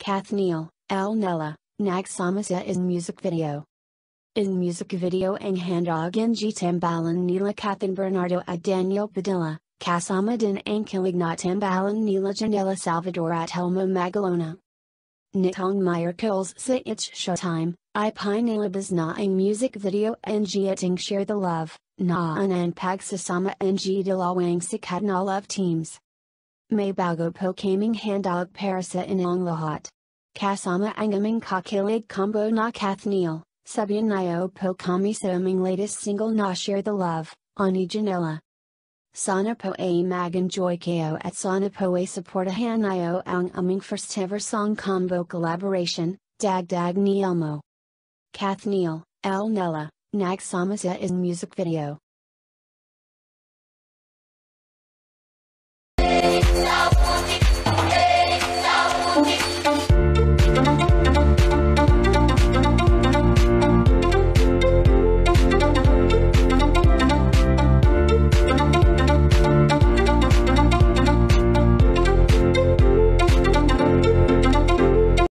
KathNiel, ElNella, nag samasa in music video. In music video ang handog ng tambalan nila Kathryn Bernardo at Daniel Padilla, kasama din ang kilig na tambalan nila Janella Salvador at Elmo Magalona. Nitong Miyerkules sa It's Showtime, ay pinalabas na ang music video ng ating Share The Love, naan ang pagsasama ng dalawang sikat na love teams. May bago po kaming handog para sa inyong lahat. Kasama ang aming kakilig combo na KathNiel, subanyo po kami sa aming latest single na Share The Love, ani Janella. Sana po ay mag-enjoy kayo at sana po ay supportahan niyo ang aming first ever song combo collaboration, Dagdag ni Elmo. KathNiel, ElNella, nagsama sa in music video.